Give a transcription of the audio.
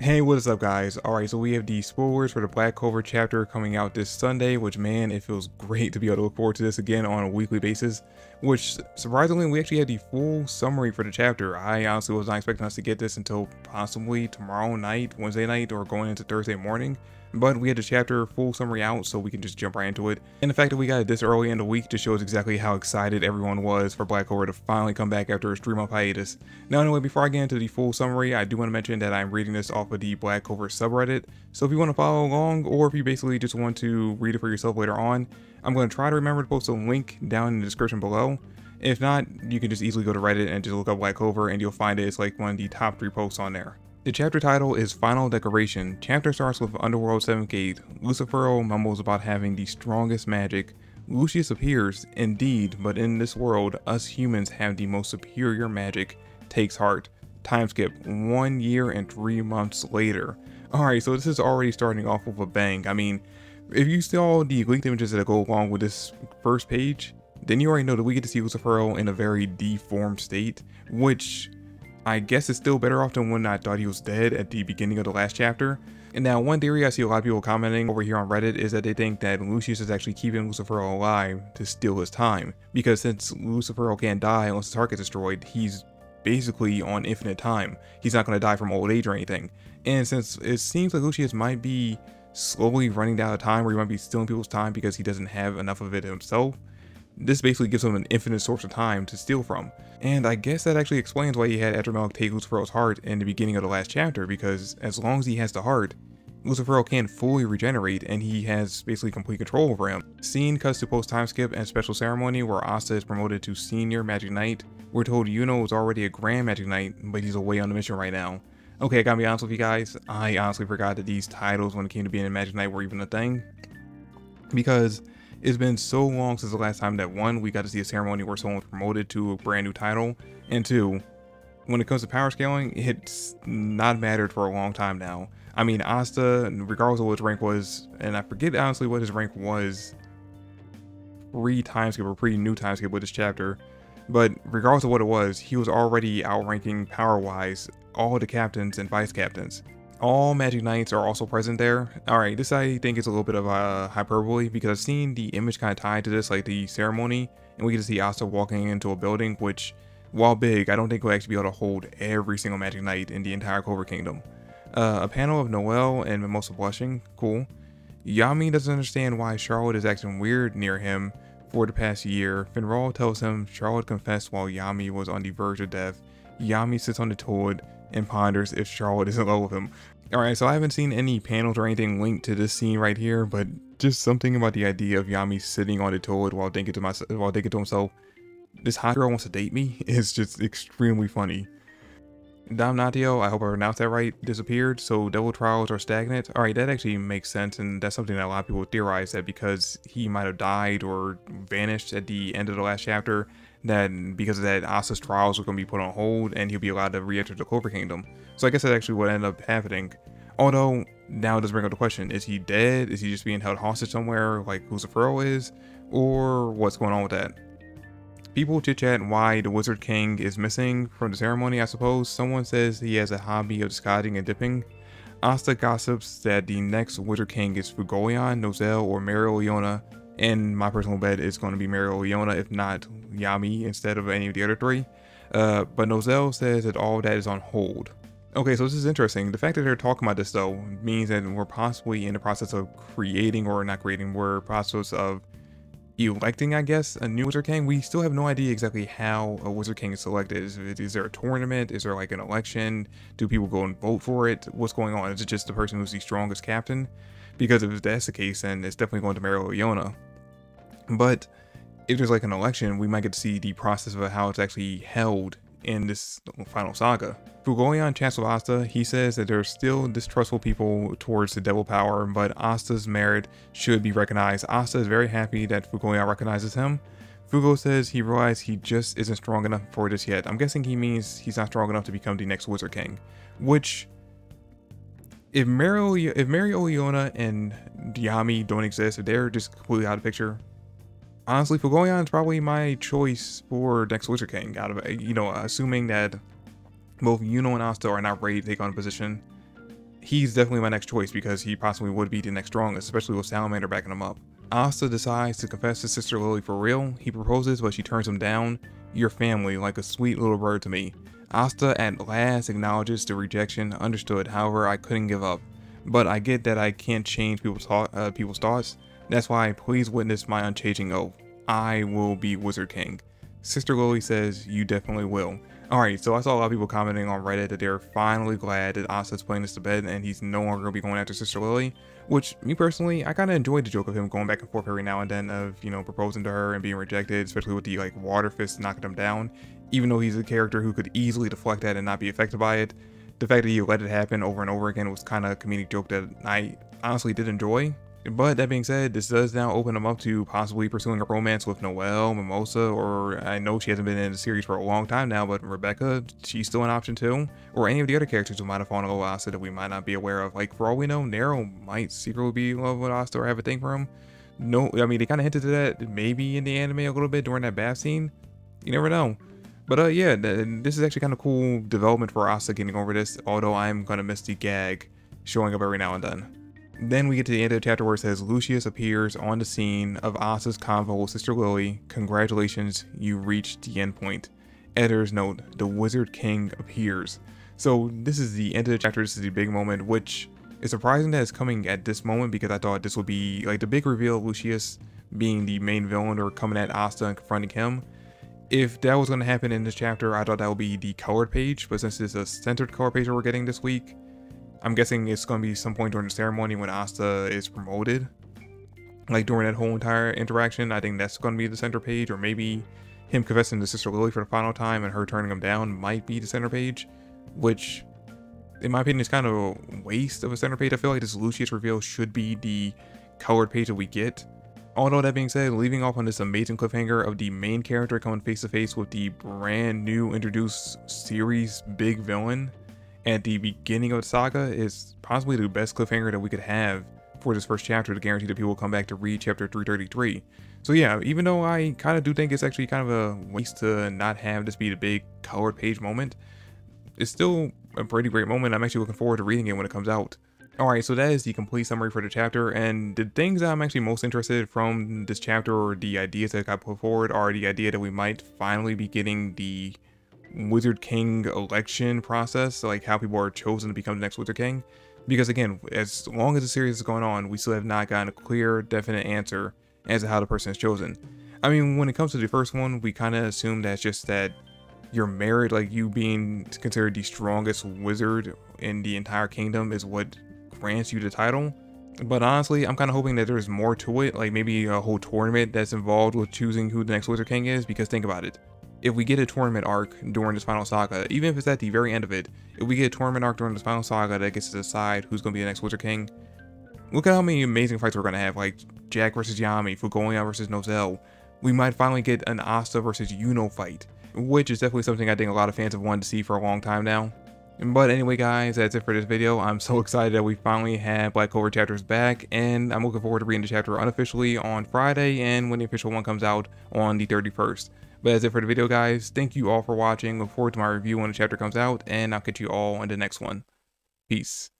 Hey, what is up, guys? Alright, so we have the spoilers for the Black Clover chapter coming out this Sunday, which, man, it feels great to be able to look forward to this again on a weekly basis, which, surprisingly, we actually had the full summary for the chapter. I honestly was not expecting us to get this until possibly tomorrow night, Wednesday night, or going into Thursday morning, but we had the chapter full summary out, so we can just jump right into it. And the fact that we got it this early in the week just shows exactly how excited everyone was for Black Clover to finally come back after its 3-month hiatus. Now, anyway, before I get into the full summary, I do want to mention that I'm reading this off of the Black Clover subreddit, so if you want to follow along, or if you basically just want to read it for yourself later on, I'm going to try to remember to post a link down in the description below. If not, you can just easily go to Reddit and just look up Black Clover, and you'll find it. It's like one of the top 3 posts on there. The chapter title is Final Decoration. Chapter starts with Underworld 7th Gate. Lucifero mumbles about having the strongest magic. Lucius appears, indeed, but in this world, us humans have the most superior magic. Takes heart. Time skip, 1 year and 3 months later. Alright, so this is already starting off with a bang. I mean, if you saw the leaked images that go along with this first page, then you already know that we get to see Lucifero in a very deformed state, which I guess it's still better off than when I thought he was dead at the beginning of the last chapter. And now, one theory I see a lot of people commenting over here on Reddit is that they think that Lucius is actually keeping Lucifero alive to steal his time, because since Lucifero can't die unless his heart gets destroyed, he's basically on infinite time. He's not going to die from old age or anything. And since it seems like Lucius might be slowly running down the time, where he might be stealing people's time because he doesn't have enough of it himself, this basically gives him an infinite source of time to steal from. And I guess that actually explains why he had Adramelech take Lucifero's heart in the beginning of the last chapter, because as long as he has the heart, Lucifero can't fully regenerate and he has basically complete control over him. Scene cuts to post time skip and special ceremony where Asta is promoted to senior magic knight. We're told Yuno is already a grand magic knight, but he's away on a mission right now. Okay, I gotta be honest with you guys, I honestly forgot that these titles when it came to being a magic knight were even a thing, because it's been so long since the last time that 1, we got to see a ceremony where someone was promoted to a brand new title, and 2, when it comes to power scaling, it's not mattered for a long time now. I mean, Asta, regardless of what his rank was, and I forget honestly what his rank was pre-timeskip or pre-new timeskip with this chapter, but regardless of what it was, he was already outranking power-wise all the captains and vice captains. All magic knights are also present there. Alright, this I think is a little bit of hyperbole, because I've seen the image kind of tied to this, like the ceremony, and we get to see Asta walking into a building, which, while big, I don't think we'll actually be able to hold every single magic knight in the entire Clover Kingdom. A panel of Noel and Mimosa blushing, cool. Yami doesn't understand why Charlotte is acting weird near him for the past year. Finral tells him Charlotte confessed while Yami was on the verge of death. Yami sits on the toilet and ponders if Charlotte is in love with him. Alright, so I haven't seen any panels or anything linked to this scene right here, but just something about the idea of Yami sitting on the toilet while thinking to himself, this hot girl wants to date me, is just extremely funny. Domnatio, I hope I pronounced that right, disappeared, so devil trials are stagnant. Alright, that actually makes sense, and that's something that a lot of people theorize, that because he might have died or vanished at the end of the last chapter, that because of that, Asta's trials are going to be put on hold and he'll be allowed to re-enter the Clover Kingdom. So I guess that's actually what ended up happening. Although, now it does bring up the question, is he dead? Is he just being held hostage somewhere like Lucifero is? Or what's going on with that? People chit-chat why the Wizard King is missing from the ceremony, I suppose. Someone says he has a hobby of disguising and dipping. Asta gossips that the next Wizard King is Fuegoleon, Nozel, or Mereoleona. And my personal bet is going to be Mereoleona, if not Yami, instead of any of the other 3. But Nozel says that all that is on hold. Okay, so this is interesting. The fact that they're talking about this, though, means that we're possibly in the process of creating, or not creating, we're in the process of electing, I guess, a new Wizard King. We still have no idea exactly how a Wizard King is selected. Is there a tournament? Is there like an election? Do people go and vote for it? What's going on? Is it just the person who's the strongest captain? Because if that's the case, then it's definitely going to Mereoleona. But if there's like an election, we might get to see the process of how it's actually held in this final saga. Fuegoleon chats with Asta. He says that there's still distrustful people towards the devil power, but Asta's merit should be recognized. Asta is very happy that Fuegoleon recognizes him. Fugo says he realized he just isn't strong enough for this yet. I'm guessing he means he's not strong enough to become the next Wizard King, which, if Mereoleona and Yami don't exist, if they're just completely out of the picture, honestly, Fuegoleon is probably my choice for next Wizard King, out of, you know, assuming that both Yuno and Asta are not ready to take on a position. he's definitely my next choice because he possibly would be the next strongest, especially with Salamander backing him up. Asta decides to confess to Sister Lily for real. He proposes, but she turns him down. Your family, like a sweet little bird to me. Asta at last acknowledges the rejection. Understood, however, I couldn't give up. But I get that I can't change people's thoughts. That's why please witness my unchanging oath. I will be Wizard King. Sister Lily says, you definitely will. Alright, so I saw a lot of people commenting on Reddit that they're finally glad that Asta's putting this to bed and he's no longer going to be going after Sister Lily. Which, me personally, I kind of enjoyed the joke of him going back and forth every now and then of, you know, proposing to her and being rejected, especially with the, like, water fist knocking him down. Even though he's a character who could easily deflect that and not be affected by it, the fact that he let it happen over and over again was kind of a comedic joke that I honestly did enjoy. But that being said, this does now open him up to possibly pursuing a romance with Noelle, Mimosa, or I know she hasn't been in the series for a long time now, but Rebecca, she's still an option too. Or any of the other characters who might have fallen in love with Asta that we might not be aware of. Like, for all we know, Nero might secretly be in love with Asta or have a thing for him. No, I mean, they kind of hinted to that maybe in the anime a little bit during that bath scene. You never know. But yeah, this is actually kind of cool development for Asta getting over this, although I'm going to miss the gag showing up every now and then. Then we get to the end of the chapter where it says Lucius appears on the scene of Asta's convo with Sister Lily. Congratulations, you reached the end point. Editor's note, the Wizard King appears. So this is the end of the chapter, this is the big moment, which is surprising that it's coming at this moment because I thought this would be like the big reveal of Lucius being the main villain or coming at Asta and confronting him. If that was going to happen in this chapter, I thought that would be the colored page, but since it's a centered color page that we're getting this week, I'm guessing it's going to be some point during the ceremony when Asta is promoted. Like during that whole entire interaction, I think that's going to be the center page, or maybe him confessing to Sister Lily for the final time and her turning him down might be the center page, which in my opinion is kind of a waste of a center page. I feel like this Lucius reveal should be the colored page that we get. Although that being said, leaving off on this amazing cliffhanger of the main character coming face to face with the brand new introduced series big villain at the beginning of the saga is possibly the best cliffhanger that we could have for this first chapter to guarantee that people will come back to read chapter 333. So yeah, even though I kind of do think it's actually kind of a waste to not have this be the big colored page moment, it's still a pretty great moment. I'm actually looking forward to reading it when it comes out. Alright, so that is the complete summary for the chapter, and the things that I'm actually most interested from this chapter, or the ideas that got put forward, are the idea that we might finally be getting the Wizard King election process, like how people are chosen to become the next Wizard King, because again, as long as the series is going on, we still have not gotten a clear definite answer as to how the person is chosen. I mean, when it comes to the first one, we kind of assume that's just that your merit, like you being considered the strongest wizard in the entire kingdom, is what grants you the title. But honestly, I'm kind of hoping that there's more to it, like maybe a whole tournament that's involved with choosing who the next Wizard King is, because think about it. If we get a tournament arc during this final saga, even if it's at the very end of it, if we get a tournament arc during this final saga that gets to decide who's going to be the next Wizard King, look at how many amazing fights we're going to have, like Jack versus Yami, Fuegoleon versus Nozel. We might finally get an Asta versus Yuno fight, which is definitely something I think a lot of fans have wanted to see for a long time now. But anyway guys, that's it for this video. I'm so excited that we finally have Black Clover chapters back, and I'm looking forward to reading the chapter unofficially on Friday and when the official one comes out on the 31st. But that's it for the video guys. Thank you all for watching. Look forward to my review when the chapter comes out, and I'll catch you all in the next one. Peace.